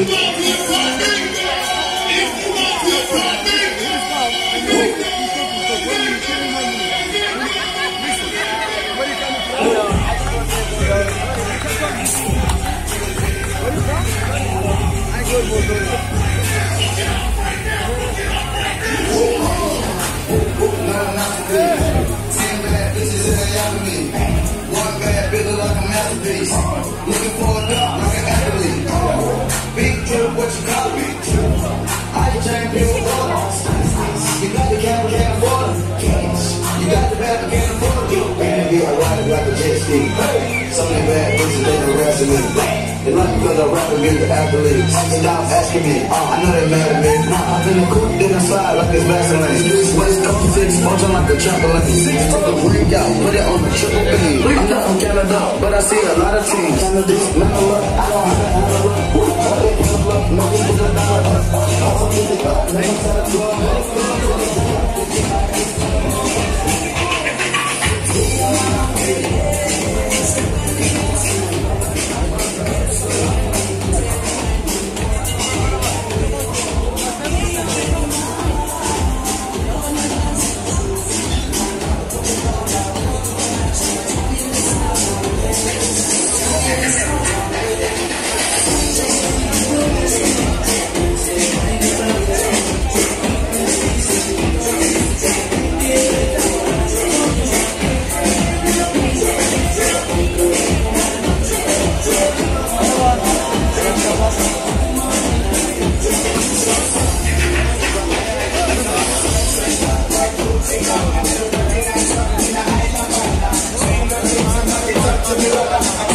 Looking for a dog like an athlete. Big trip, what you call me? I champion water. You got the camera, can't afford it. You got the bad, can't afford it. Man, you are riding like a jet ski. So many bad bitches, they harassing me. They like because I rap and music athletes. Stop asking me, I know they mad at me. I've been a cook, then I slide like it's Vaseline. This waist up 6, punching like a trampoline. 6 took a break out, put it on the triple beam. I'm not from Canada, but I see a lot of teams. I'm